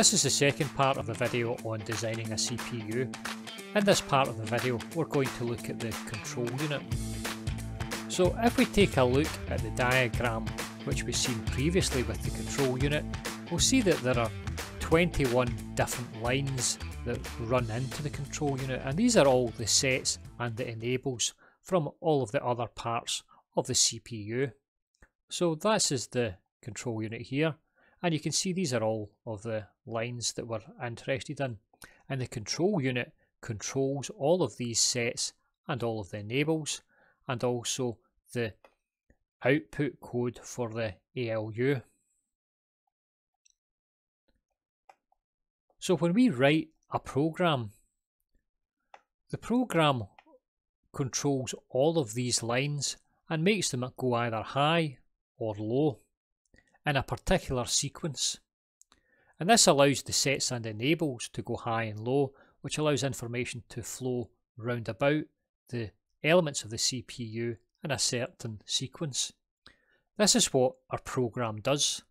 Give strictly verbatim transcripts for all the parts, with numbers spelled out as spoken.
This is the second part of the video on designing a C P U. In this part of the video we're going to look at the control unit. So if we take a look at the diagram which we've seen previously with the control unit, we'll see that there are twenty-one different lines that run into the control unit, and these are all the sets and the enables from all of the other parts of the C P U. So this is the control unit here, and you can see these are all of the lines that we're interested in, and the control unit controls all of these sets and all of the enables, and also the output code for the A L U. So when we write a program, the program controls all of these lines and makes them go either high or low in a particular sequence, and this allows the sets and enables to go high and low, which allows information to flow round about the elements of the C P U in a certain sequence. This is what our program does.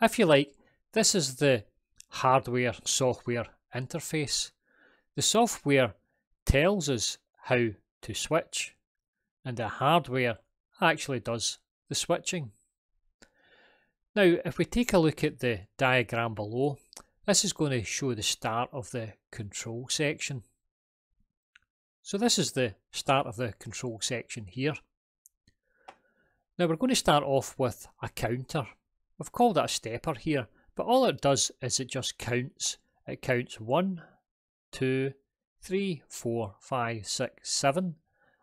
If you like, this is the hardware software interface. The software tells us how to switch, and the hardware actually does the switching. Now, if we take a look at the diagram below, this is going to show the start of the control section. So this is the start of the control section here. Now we're going to start off with a counter. We've called it a stepper here, but all it does is it just counts. It counts one, two, three, four, five, six, seven,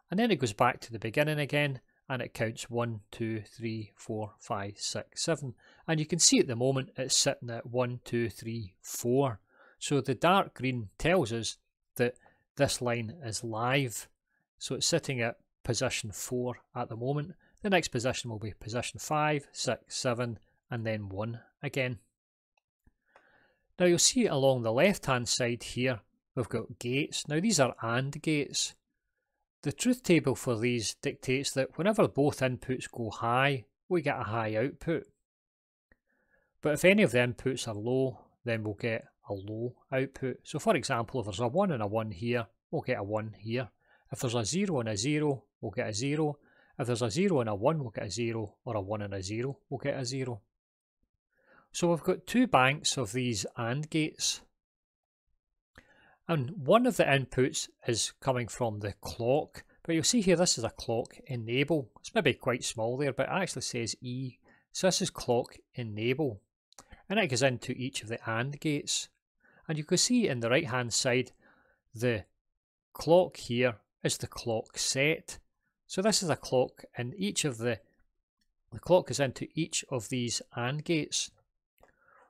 and then it goes back to the beginning again, and it counts one, two, three, four, five, six, seven, and you can see at the moment it's sitting at one, two, three, four. So the dark green tells us that this line is live, so it's sitting at position four at the moment. The next position will be position five, six, seven, and then one again. Now you'll see along the left hand side here we've got gates. Now these are AND gates. The truth table for these dictates that whenever both inputs go high, we get a high output. But if any of the inputs are low, then we'll get a low output. So for example, if there's a one and a one here, we'll get a one here. If there's a zero and a zero, we'll get a zero. If there's a zero and a one, we'll get a zero, or a one and a zero, we'll get a zero. So we've got two banks of these AND gates. And one of the inputs is coming from the clock, but you'll see here this is a clock enable. It's maybe quite small there, but it actually says E, so this is clock enable, and it goes into each of the AND gates. And you can see in the right hand side the clock here is the clock set, so this is a clock, and each of the the clock goes into each of these AND gates.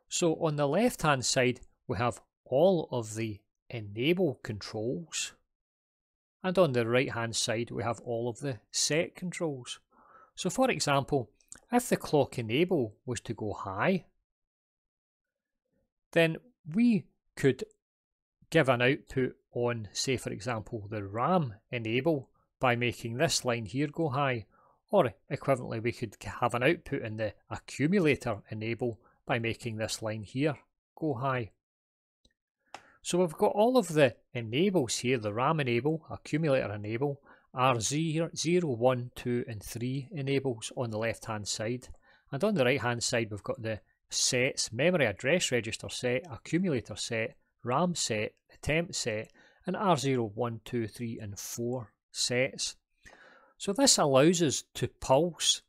So on the left hand side we have all of the enable controls, and on the right hand side we have all of the set controls. So for example, if the clock enable was to go high, then we could give an output on, say for example, the RAM enable by making this line here go high, or equivalently we could have an output in the accumulator enable by making this line here go high. So we've got all of the enables here, the RAM enable, accumulator enable, R zero, one, two and three enables on the left hand side, and on the right hand side we've got the sets, memory address register set, accumulator set, RAM set, the temp set, and R zero, one, two, three and four sets. So this allows us to pulse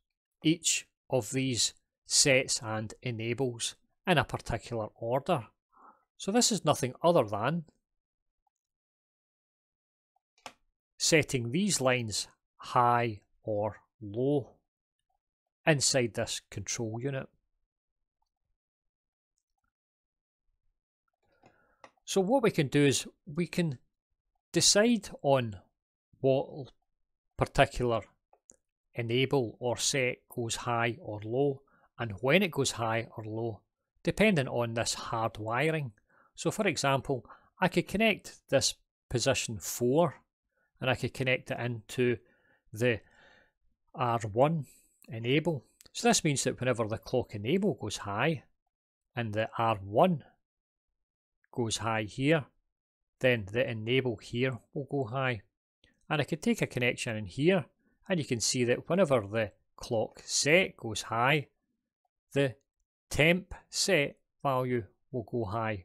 each of these sets and enables in a particular order. So this is nothing other than setting these lines high or low inside this control unit. So what we can do is we can decide on what particular enable or set goes high or low, and when it goes high or low, depending on this hard wiring. So for example, I could connect this position four, and I could connect it into the R one enable. So this means that whenever the clock enable goes high and the R one goes high here, then the enable here will go high. And I could take a connection in here, and you can see that whenever the clock set goes high, the temp set value will go high.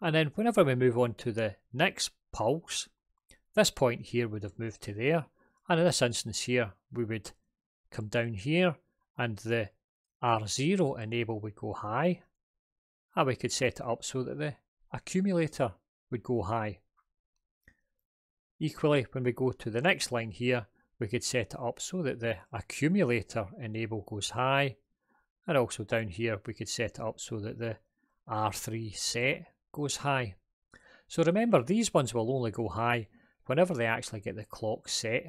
And then whenever we move on to the next pulse, this point here would have moved to there, and in this instance here we would come down here and the R zero enable would go high, and we could set it up so that the accumulator would go high. Equally, when we go to the next line here, we could set it up so that the accumulator enable goes high, and also down here we could set it up so that the R three set goes high. So remember, these ones will only go high whenever they actually get the clock set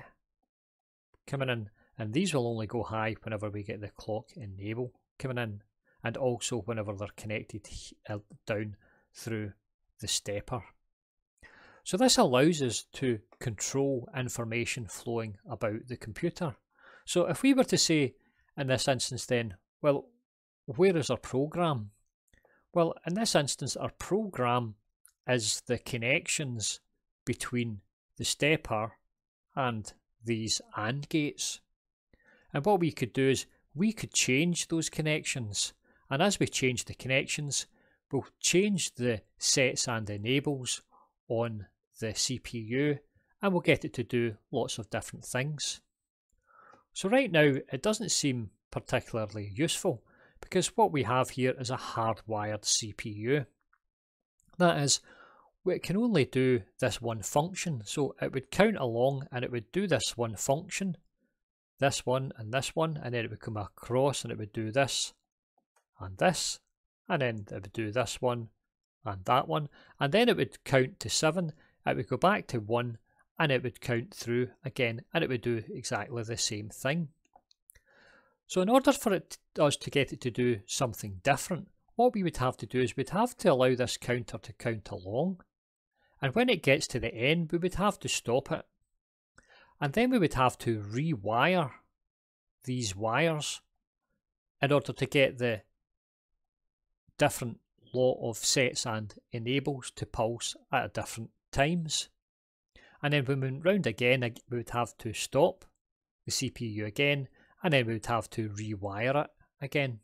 coming in, and these will only go high whenever we get the clock enable coming in, and also whenever they're connected down through the stepper. So this allows us to control information flowing about the computer. So if we were to say in this instance then, well, where is our program? Well, in this instance our program is the connections between the stepper and these AND gates. And what we could do is we could change those connections, and as we change the connections, we'll change the sets and enables on the C P U, and we'll get it to do lots of different things. So right now it doesn't seem particularly useful, because what we have here is a hardwired C P U. That is, it can only do this one function, so it would count along and it would do this one function, this one and this one, and then it would come across and it would do this and this, and then it would do this one and that one, and then it would count to seven, it would go back to one, and it would count through again, and it would do exactly the same thing. So in order for it to, us to get it to do something different, what we would have to do is we'd have to allow this counter to count along, and when it gets to the end we would have to stop it, and then we would have to rewire these wires in order to get the different lot of sets and enables to pulse at different times. And then when we went round again, we would have to stop the C P U again, and then we would have to rewire it again.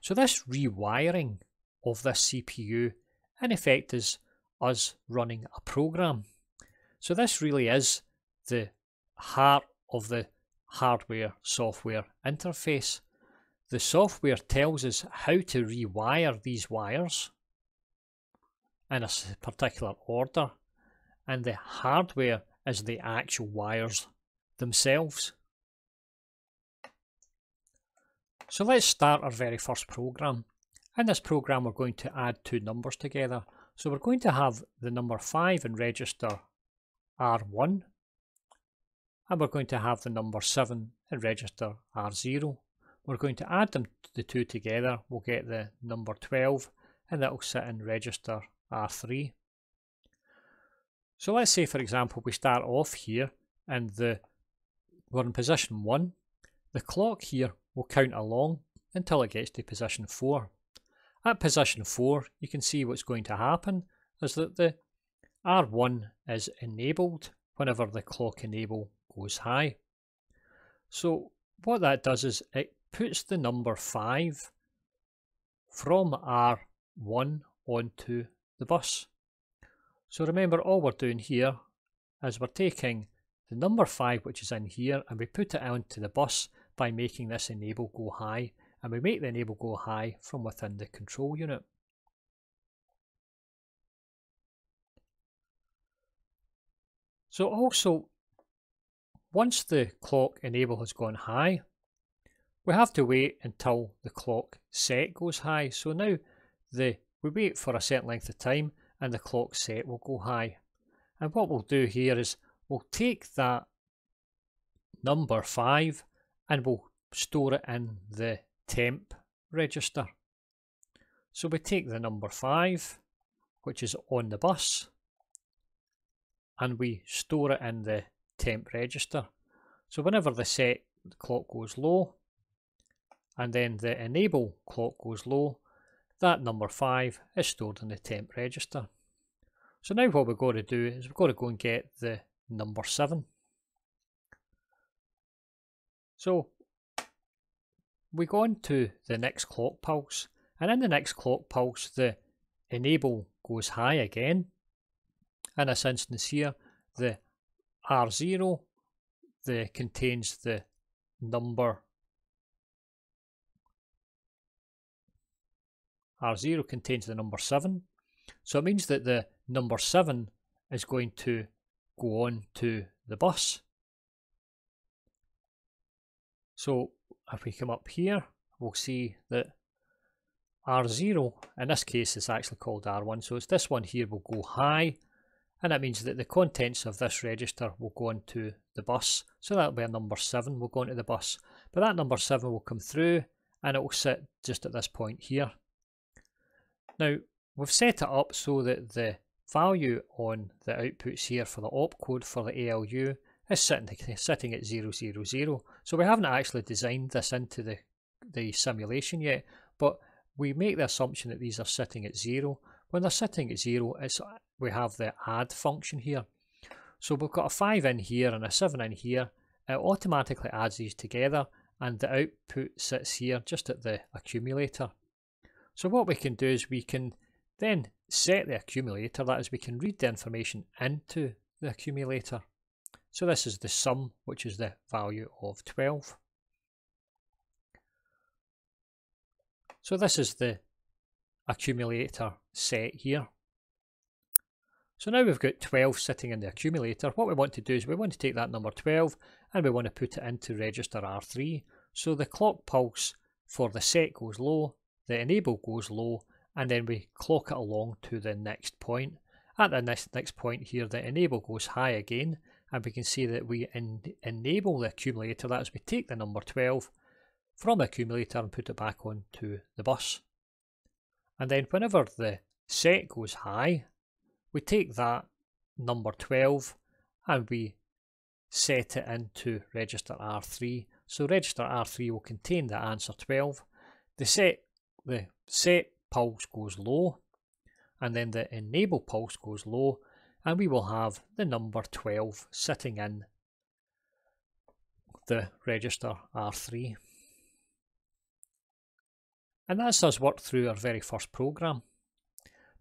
So this rewiring of this C P U in effect is us running a program. So this really is the heart of the hardware-software interface. The software tells us how to rewire these wires in a particular order, and the hardware is the actual wires themselves. So let's start our very first program. In this program we're going to add two numbers together. So we're going to have the number five in register R one, and we're going to have the number seven in register R zero. We're going to add them, the two together, we'll get the number twelve, and that will sit in register R three. So let's say for example we start off here and the, we're in position one. The clock here will count along until it gets to position four. At position four you can see what's going to happen is that the R one is enabled whenever the clock enable goes high. So what that does is it puts the number five from R one onto the bus. So remember, all we're doing here is we're taking the number five, which is in here, and we put it onto the bus by making this enable go high, and we make the enable go high from within the control unit. So also, once the clock enable has gone high, we have to wait until the clock set goes high. So now the, we wait for a certain length of time and the clock set will go high. And what we'll do here is we'll take that number five and we'll store it in the temp register. So we take the number five, which is on the bus, and we store it in the temp register. So whenever the set clock goes low and then the enable clock goes low, that number five is stored in the temp register. So now what we've got to do is we've got to go and get the number seven. So we go on to the next clock pulse, and in the next clock pulse the enable goes high again. In this instance here, the R zero the, contains the number R zero contains the number seven, so it means that the number seven is going to go on to the bus. So if we come up here, we'll see that R zero, in this case it's actually called R one, so it's this one here will go high, and that means that the contents of this register will go on to the bus. So that'll be a number seven will go into the bus, but that number seven will come through and it will sit just at this point here. Now we've set it up so that the value on the outputs here for the opcode for the A L U is sitting, sitting at zero, zero, zero. So we haven't actually designed this into the, the simulation yet, but we make the assumption that these are sitting at zero. When they're sitting at zero, it's, we have the add function here. So we've got a five in here and a seven in here. It automatically adds these together and the output sits here just at the accumulator. So what we can do is we can then set the accumulator, that is we can read the information into the accumulator. So this is the sum, which is the value of twelve. So this is the accumulator set here. So now we've got twelve sitting in the accumulator. What we want to do is we want to take that number twelve and we want to put it into register R three. So the clock pulse for the set goes low, the enable goes low, and then we clock it along to the next point. At the next, next point here, the enable goes high again, and we can see that we en enable the accumulator, that is we take the number twelve from the accumulator and put it back onto the bus. And then whenever the set goes high, we take that number twelve and we set it into register R three. So register R three will contain the answer twelve. The set, the set pulse goes low, and then the enable pulse goes low, and we will have the number twelve sitting in the register R three. And that's us worked through our very first program.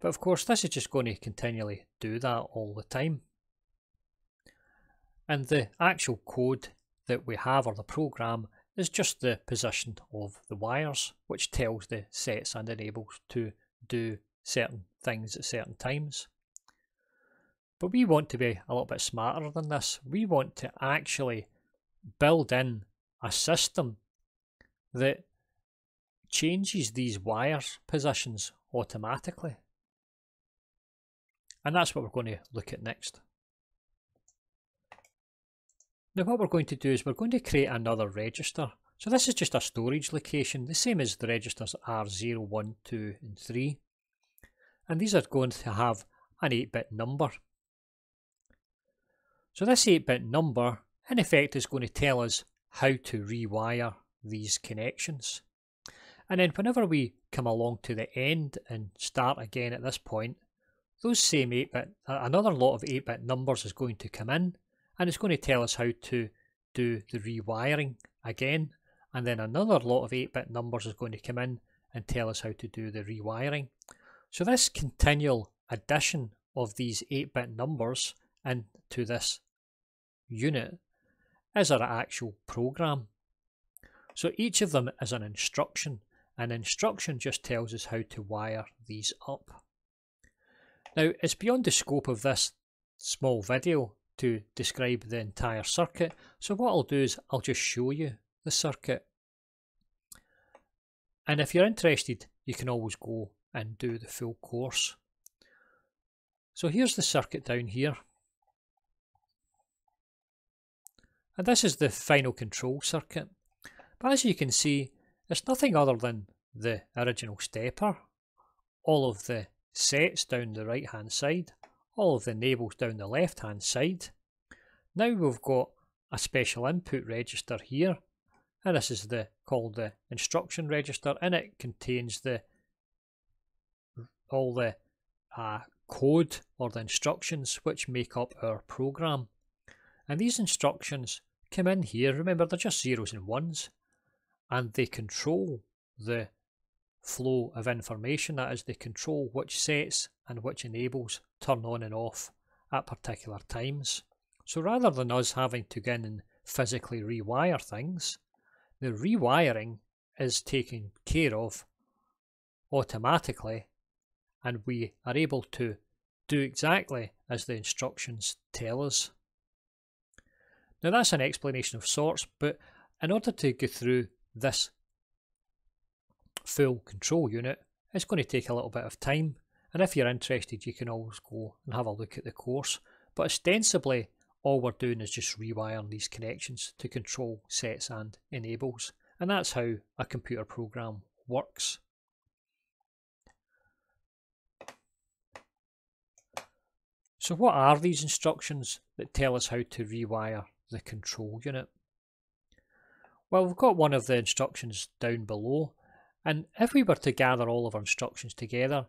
But of course this is just going to continually do that all the time. And the actual code that we have, or the program, is just the position of the wires, which tells the sets and enables to do certain things at certain times. But we want to be a little bit smarter than this. We want to actually build in a system that changes these wires positions automatically. And that's what we're going to look at next. Now what we're going to do is we're going to create another register. So this is just a storage location, the same as the registers R zero, one, two and three. And these are going to have an eight bit number. So this eight bit number in effect is going to tell us how to rewire these connections. And then whenever we come along to the end and start again at this point, those same eight bit, another lot of eight bit numbers is going to come in, and it's going to tell us how to do the rewiring again, and then another lot of eight bit numbers is going to come in and tell us how to do the rewiring. So this continual addition of these eight bit numbers into this unit is our actual program. So each of them is an instruction. An instruction just tells us how to wire these up. Now it's beyond the scope of this small video to describe the entire circuit, so what I'll do is I'll just show you the circuit. And if you're interested, you can always go and do the full course. So here's the circuit down here. And this is the final control circuit. But as you can see, it's nothing other than the original stepper, all of the sets down the right hand side, all of the enables down the left hand side. Now we've got a special input register here, and this is the called the instruction register, and it contains the all the uh, code or the instructions which make up our program. And these instructions come in here. Remember, they're just zeros and ones, and they control the flow of information. That is, they control which sets and which enables turn on and off at particular times. So rather than us having to go in and physically rewire things, the rewiring is taken care of automatically, and we are able to do exactly as the instructions tell us. Now, that's an explanation of sorts, but in order to go through this full control unit, it's going to take a little bit of time, and if you're interested you can always go and have a look at the course. But ostensibly all we're doing is just rewiring these connections to control sets and enables, and that's how a computer program works. So what are these instructions that tell us how to rewire the control unit? Well, we've got one of the instructions down below, and if we were to gather all of our instructions together,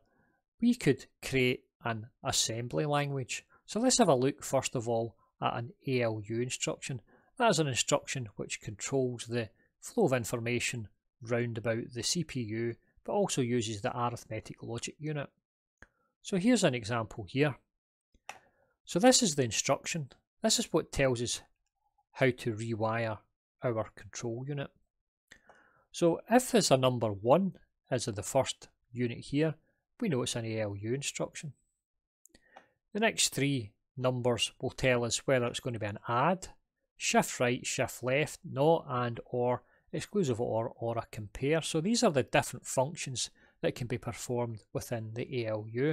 we could create an assembly language. So let's have a look first of all at an A L U instruction. That is an instruction which controls the flow of information round about the C P U, but also uses the arithmetic logic unit. So here's an example here. So this is the instruction. This is what tells us how to rewire our control unit. So if there's a number one as in the first unit here, we know it's an A L U instruction. The next three numbers will tell us whether it's going to be an add, shift right, shift left, not and or, exclusive or, or a compare. So these are the different functions that can be performed within the A L U.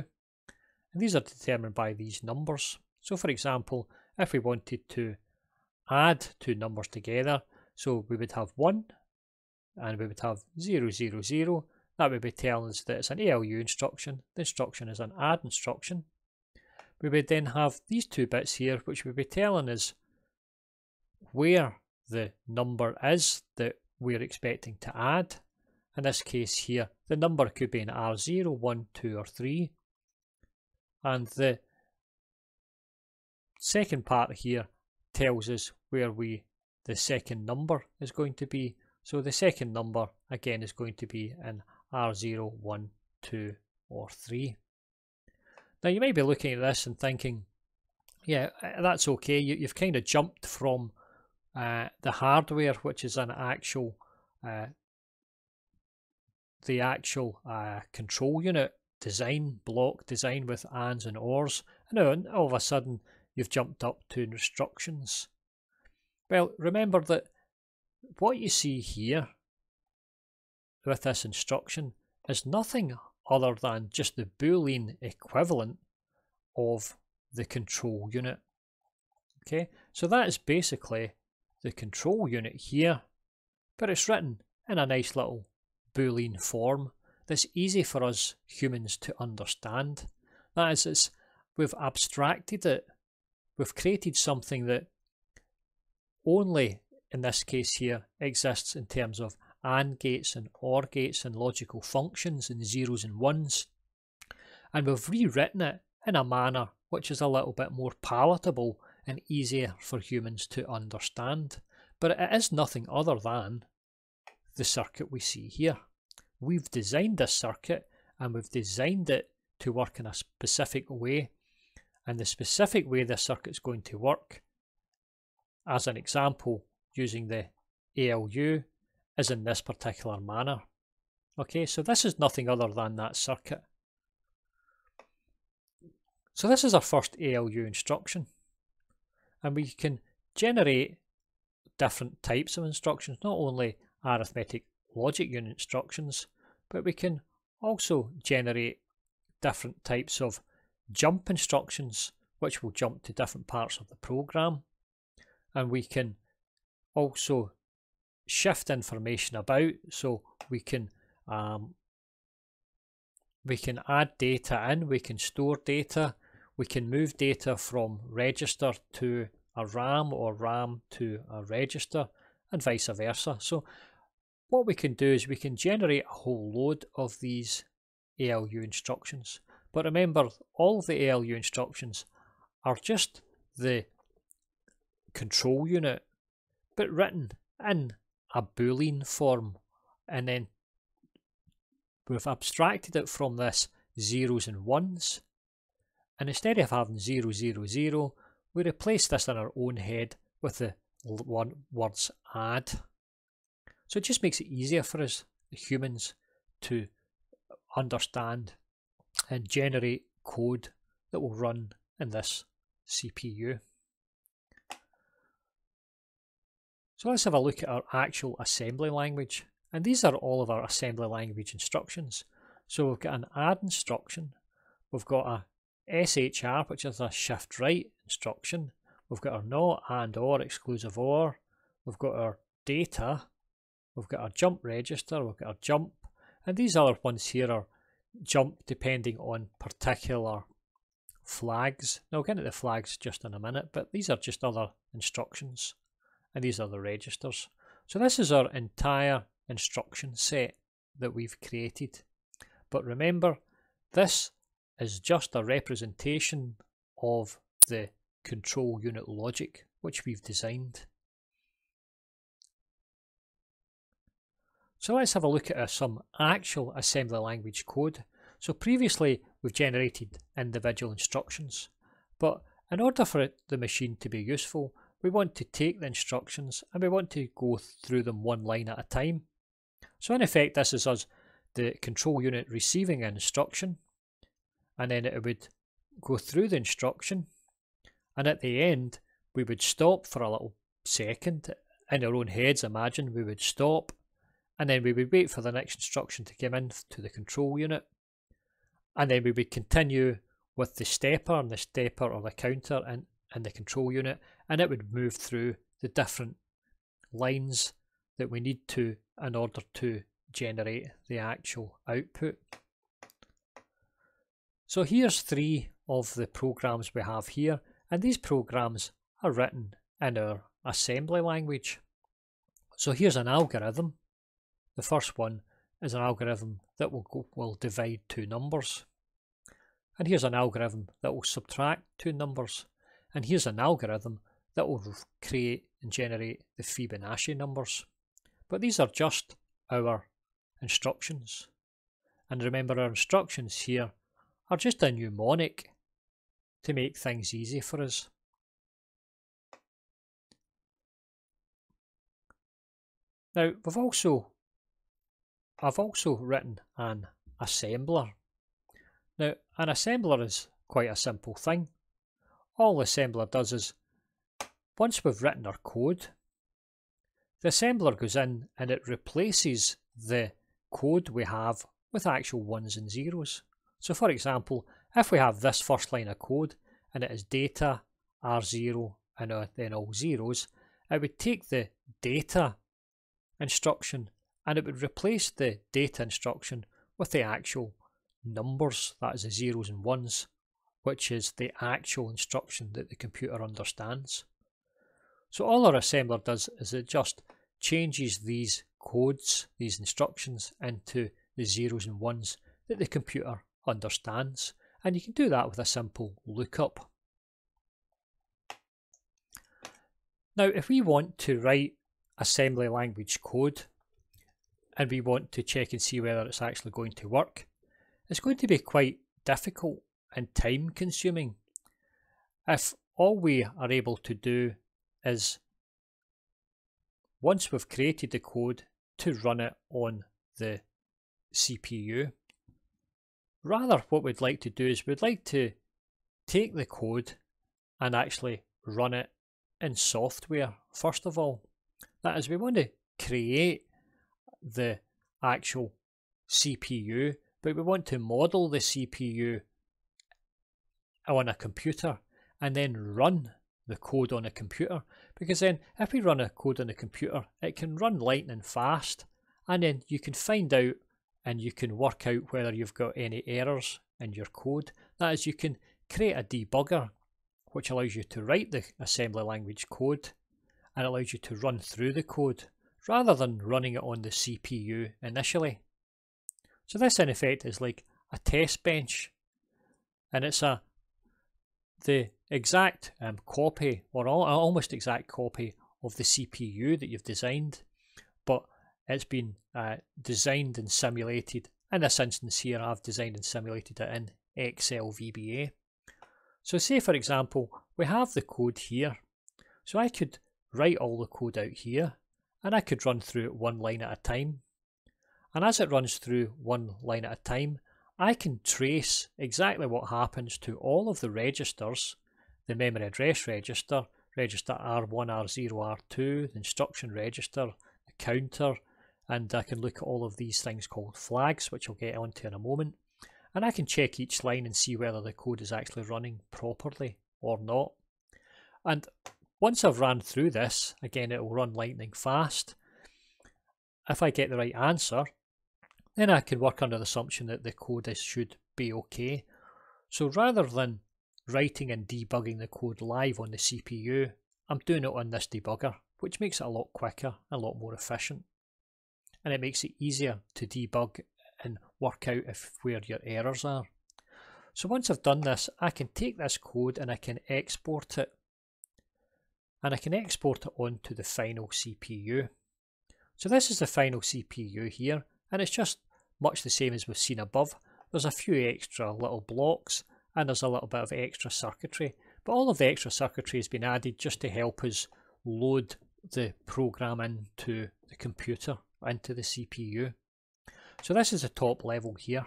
And these are determined by these numbers. So for example, if we wanted to add two numbers together, so we would have one and we would have zero zero zero. That would be telling us that it's an A L U instruction. The instruction is an add instruction. We would then have these two bits here which would be telling us where the number is that we're expecting to add. In this case here, the number could be an R zero, one, two or three, and the second part here tells us where we the second number is going to be. So the second number again is going to be an R zero, one, two or three. Now you may be looking at this and thinking, yeah, that's okay, you, you've kind of jumped from uh, the hardware, which is an actual uh, the actual uh, control unit design, block design with ands and ors, and now all of a sudden you've jumped up to instructions. Well, remember that what you see here with this instruction is nothing other than just the Boolean equivalent of the control unit. Okay, so that is basically the control unit here, but it's written in a nice little Boolean form that's easy for us humans to understand. That is, it's, we've abstracted it, we've created something that only in this case here exists in terms of AND gates and OR gates and logical functions and zeros and ones, and we've rewritten it in a manner which is a little bit more palatable and easier for humans to understand. But it is nothing other than the circuit we see here. We've designed this circuit and we've designed it to work in a specific way, and the specific way this circuit's going to work, as an example using the A L U, is in this particular manner. Okay, so this is nothing other than that circuit. So this is our first A L U instruction, and we can generate different types of instructions, not only arithmetic logic unit instructions, but we can also generate different types of jump instructions which will jump to different parts of the program, and we can also shift information about, so we can um, we can add data in, we can store data, we can move data from register to a RAM or RAM to a register, and vice versa. So what we can do is we can generate a whole load of these A L U instructions. But remember, all the A L U instructions are just the control unit, but written in a Boolean form, and then we've abstracted it from this zeros and ones, and instead of having zero, zero, zero, we replace this in our own head with the one words add. So it just makes it easier for us humans to understand and generate code that will run in this C P U. So let's have a look at our actual assembly language, and these are all of our assembly language instructions. So we've got an add instruction, we've got a S H R, which is a shift right instruction, we've got our not and or exclusive or, we've got our data, we've got our jump register, we've got our jump, and these other ones here are jump depending on particular flags. Now we'll get into the flags just in a minute, but these are just other instructions, and these are the registers. So this is our entire instruction set that we've created. But remember, this is just a representation of the control unit logic which we've designed. So let's have a look at uh, some actual assembly language code. So previously we've generated individual instructions, but in order for it, the machine to be useful, we want to take the instructions and we want to go through them one line at a time. So in effect, this is us, the control unit, receiving an instruction, and then it would go through the instruction, and at the end we would stop for a little second. In our own heads, imagine we would stop, and then we would wait for the next instruction to come in to the control unit, and then we would continue with the stepper and the stepper or the counter in, in the control unit, and it would move through the different lines that we need to in order to generate the actual output. So here's three of the programs we have here, and these programs are written in our assembly language. So here's an algorithm. The first one is an algorithm that will, go, will divide two numbers. And here's an algorithm that will subtract two numbers. And here's an algorithm that will create and generate the Fibonacci numbers. But these are just our instructions. And remember, our instructions here are just a mnemonic to make things easy for us. Now, we've also I've also written an assembler. Now, an assembler is quite a simple thing. All the assembler does is, once we've written our code, the assembler goes in and it replaces the code we have with actual ones and zeros. So for example, if we have this first line of code and it is data R zero and then all zeros, it would take the data instruction and it would replace the data instruction with the actual numbers, that is the zeros and ones, which is the actual instruction that the computer understands. So all our assembler does is it just changes these codes, these instructions, into the zeros and ones that the computer understands. And you can do that with a simple lookup. Now, if we want to write assembly language code, and we want to check and see whether it's actually going to work, it's going to be quite difficult and time consuming if all we are able to do is, once we've created the code, to run it on the C P U. Rather, what we'd like to do is we'd like to take the code and actually run it in software first of all. That is, we want to create the actual C P U, but we want to model the C P U on a computer and then run the code on a computer, because then if we run a code on a computer, it can run lightning fast, and then you can find out and you can work out whether you've got any errors in your code. That is, you can create a debugger which allows you to write the assembly language code and allows you to run through the code, rather than running it on the C P U initially. So this in effect is like a test bench, and it's a the exact um, copy, or all, almost exact copy of the C P U that you've designed, but it's been uh, designed and simulated. In this instance here, I've designed and simulated it in Excel V B A. So say, for example, we have the code here. So I could write all the code out here, and I could run through it one line at a time. And as it runs through one line at a time, I can trace exactly what happens to all of the registers, the memory address register, register R one, R zero, R two, the instruction register, the counter, and I can look at all of these things called flags, which I'll get onto in a moment. And I can check each line and see whether the code is actually running properly or not. And once I've ran through this, again, it will run lightning fast. If I get the right answer, then I can work under the assumption that the code is, should be okay. So rather than writing and debugging the code live on the C P U, I'm doing it on this debugger, which makes it a lot quicker and a lot more efficient. And it makes it easier to debug and work out if where your errors are. So once I've done this, I can take this code and I can export it. And I can export it onto the final C P U. So this is the final C P U here, and it's just much the same as we've seen above. There's a few extra little blocks and there's a little bit of extra circuitry, but all of the extra circuitry has been added just to help us load the program into the computer, into the C P U. So this is the top level here.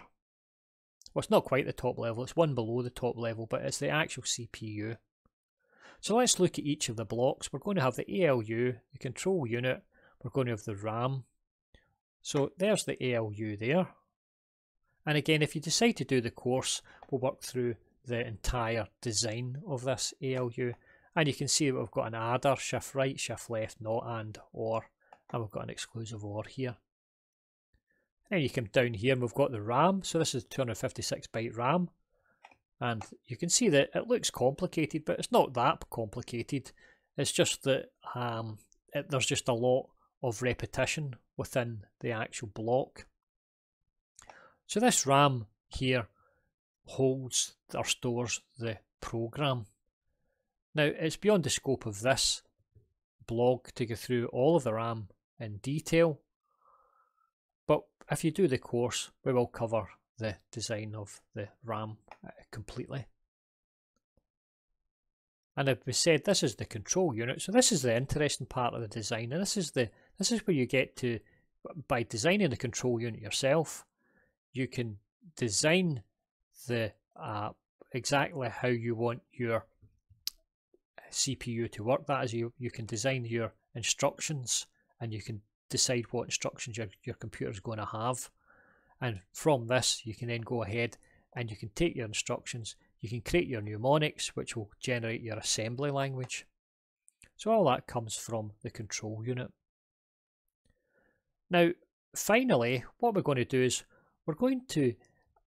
Well, it's not quite the top level, it's one below the top level, but it's the actual C P U. So let's look at each of the blocks. We're going to have the A L U, the control unit, we're going to have the RAM. So there's the A L U there. And again, if you decide to do the course, we'll work through the entire design of this A L U. And you can see that we've got an adder, shift right, shift left, not and, or, and we've got an exclusive or here. And you come down here and we've got the RAM. So this is two hundred fifty-six byte RAM. And you can see that it looks complicated, but it's not that complicated. It's just that um, it, there's just a lot of repetition within the actual block. So this RAM here holds or stores the program. Now it's beyond the scope of this blog to go through all of the RAM in detail, but if you do the course we will cover the design of the RAM completely. And as we said, this is the control unit, so this is the interesting part of the design, and this is the this is where you get to, by designing the control unit yourself, you can design the uh, exactly how you want your C P U to work. That is, you, you can design your instructions and you can decide what instructions your, your computer is going to have. And from this you can then go ahead and you can take your instructions, you can create your mnemonics which will generate your assembly language. So all that comes from the control unit. Now finally what we're going to do is we're going to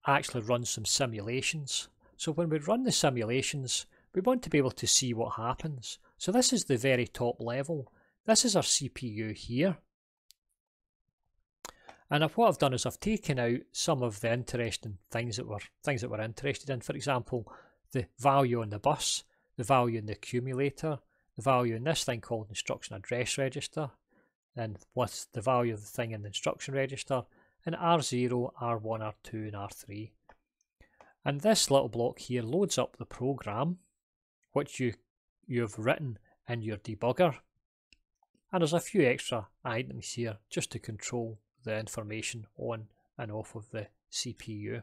actually run some simulations. So when we run the simulations we want to be able to see what happens. So this is the very top level. This is our C P U here. And what I've done is I've taken out some of the interesting things that we're, things that we're interested in. For example, the value on the bus, the value in the accumulator, the value in this thing called instruction address register, and what's the value of the thing in the instruction register, and R zero, R one, R two, and R three. And this little block here loads up the program, which you, you've written in your debugger. And there's a few extra items here just to control the information on and off of the C P U.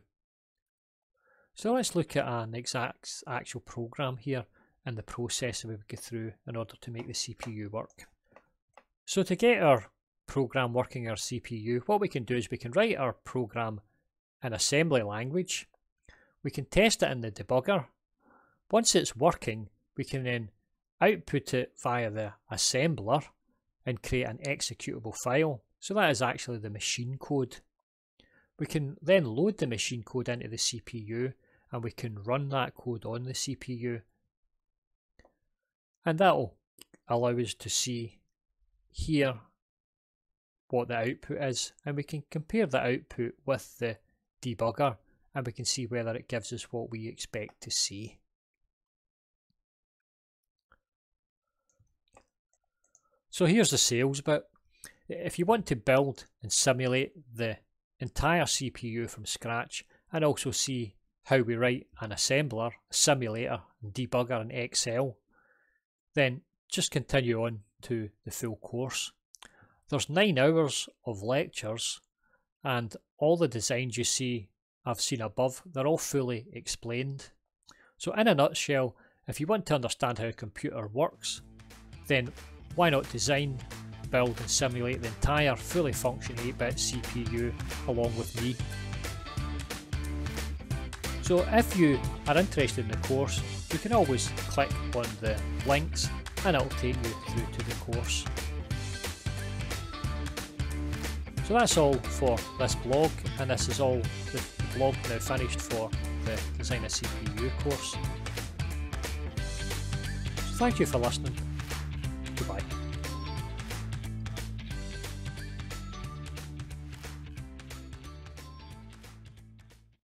So let's look at an exact actual program here and the process that we would go through in order to make the C P U work. So to get our program working, our C P U, what we can do is we can write our program in assembly language. We can test it in the debugger. Once it's working, we can then output it via the assembler and create an executable file. So that is actually the machine code. We can then load the machine code into the C P U and we can run that code on the C P U. And that will allow us to see here what the output is, and we can compare the output with the debugger and we can see whether it gives us what we expect to see. So here's the sales bit. If you want to build and simulate the entire C P U from scratch and also see how we write an assembler, simulator, debugger in Excel, then just continue on to the full course. There's nine hours of lectures, and all the designs you see I've seen above, they're all fully explained. So in a nutshell, if you want to understand how a computer works, then why not design, build and simulate the entire fully functioning eight bit C P U along with me. So if you are interested in the course, you can always click on the links and it'll take you through to the course. So that's all for this blog, and this is all the blog now finished for the Design a C P U course. So thank you for listening. Goodbye.